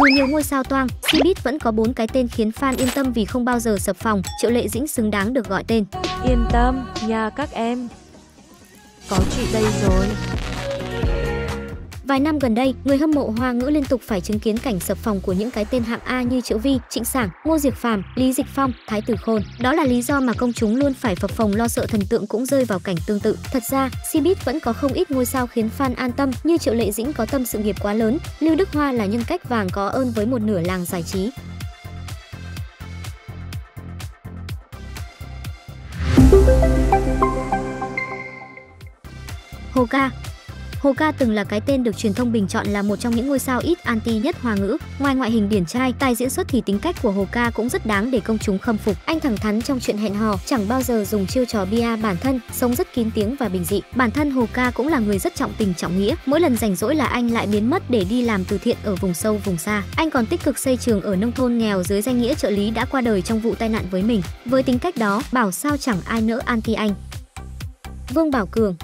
Dù nhiều ngôi sao toang, showbiz vẫn có 4 cái tên khiến fan yên tâm vì không bao giờ sập phòng. Triệu Lệ Dĩnh xứng đáng được gọi tên. Yên tâm, nhà các em có chị đây rồi. Vài năm gần đây, người hâm mộ Hoa ngữ liên tục phải chứng kiến cảnh sập phòng của những cái tên hạng A như Triệu Vy, Trịnh Sảng, Ngô Diệc Phàm, Lý Dịch Phong, Thái Tử Khôn. Đó là lý do mà công chúng luôn phải phập phồng lo sợ thần tượng cũng rơi vào cảnh tương tự. Thật ra, showbiz vẫn có không ít ngôi sao khiến fan an tâm như Triệu Lệ Dĩnh có tâm sự nghiệp quá lớn, Lưu Đức Hoa là nhân cách vàng có ơn với một nửa làng giải trí. Hồ Ca. Hồ Ca từng là cái tên được truyền thông bình chọn là một trong những ngôi sao ít anti nhất Hoa ngữ. Ngoài ngoại hình điển trai, tài diễn xuất thì tính cách của Hồ Ca cũng rất đáng để công chúng khâm phục. Anh thẳng thắn trong chuyện hẹn hò, chẳng bao giờ dùng chiêu trò bia bản thân, sống rất kín tiếng và bình dị. Bản thân Hồ Ca cũng là người rất trọng tình trọng nghĩa. Mỗi lần rảnh rỗi là anh lại biến mất để đi làm từ thiện ở vùng sâu vùng xa. Anh còn tích cực xây trường ở nông thôn nghèo dưới danh nghĩa trợ lý đã qua đời trong vụ tai nạn với mình. Với tính cách đó, bảo sao chẳng ai nỡ anti anh. Vương Bảo Cường.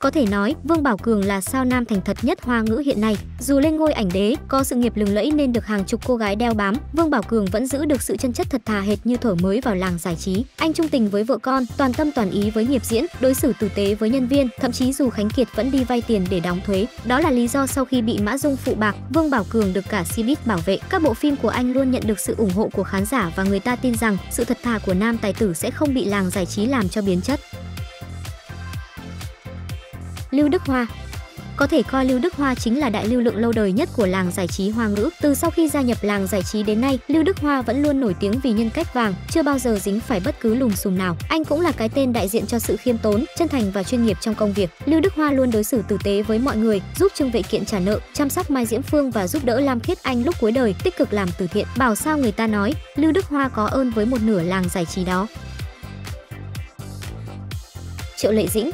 Có thể nói, Vương Bảo Cường là sao nam thành thật nhất Hoa ngữ hiện nay. Dù lên ngôi ảnh đế, có sự nghiệp lừng lẫy nên được hàng chục cô gái đeo bám, Vương Bảo Cường vẫn giữ được sự chân chất thật thà hệt như thổi mới vào làng giải trí. Anh trung tình với vợ con, toàn tâm toàn ý với nghiệp diễn, đối xử tử tế với nhân viên, thậm chí dù Khánh Kiệt vẫn đi vay tiền để đóng thuế. Đó là lý do sau khi bị Mã Dung phụ bạc, Vương Bảo Cường được cả showbiz bảo vệ. Các bộ phim của anh luôn nhận được sự ủng hộ của khán giả và người ta tin rằng sự thật thà của nam tài tử sẽ không bị làng giải trí làm cho biến chất. Lưu Đức Hoa. Có thể coi Lưu Đức Hoa chính là đại lưu lượng lâu đời nhất của làng giải trí Hoa ngữ. Từ sau khi gia nhập làng giải trí đến nay, Lưu Đức Hoa vẫn luôn nổi tiếng vì nhân cách vàng, chưa bao giờ dính phải bất cứ lùm xùm nào. Anh cũng là cái tên đại diện cho sự khiêm tốn, chân thành và chuyên nghiệp trong công việc. Lưu Đức Hoa luôn đối xử tử tế với mọi người, giúp Trương Vệ Kiện trả nợ, chăm sóc Mai Diễm Phương và giúp đỡ Lam Khiết Anh lúc cuối đời, tích cực làm từ thiện. Bảo sao người ta nói, Lưu Đức Hoa có ơn với một nửa làng giải trí đó. Triệu Lệ Dĩnh.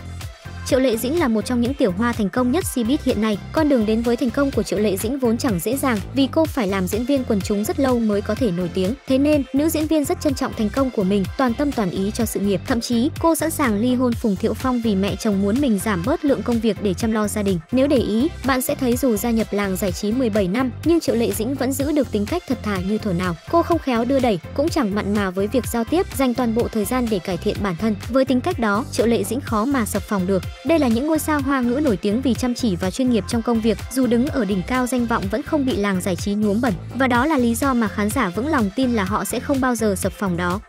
Triệu Lệ Dĩnh là một trong những tiểu hoa thành công nhất showbiz hiện nay. Con đường đến với thành công của Triệu Lệ Dĩnh vốn chẳng dễ dàng vì cô phải làm diễn viên quần chúng rất lâu mới có thể nổi tiếng. Thế nên, nữ diễn viên rất trân trọng thành công của mình, toàn tâm toàn ý cho sự nghiệp. Thậm chí, cô sẵn sàng ly hôn Phùng Thiệu Phong vì mẹ chồng muốn mình giảm bớt lượng công việc để chăm lo gia đình. Nếu để ý, bạn sẽ thấy dù gia nhập làng giải trí 17 năm, nhưng Triệu Lệ Dĩnh vẫn giữ được tính cách thật thà như thổ nào. Cô không khéo đưa đẩy, cũng chẳng mặn mà với việc giao tiếp, dành toàn bộ thời gian để cải thiện bản thân. Với tính cách đó, Triệu Lệ Dĩnh khó mà sập phòng được. Đây là những ngôi sao Hoa ngữ nổi tiếng vì chăm chỉ và chuyên nghiệp trong công việc, dù đứng ở đỉnh cao danh vọng vẫn không bị làng giải trí nhuốm bẩn. Và đó là lý do mà khán giả vững lòng tin là họ sẽ không bao giờ sập phòng đó.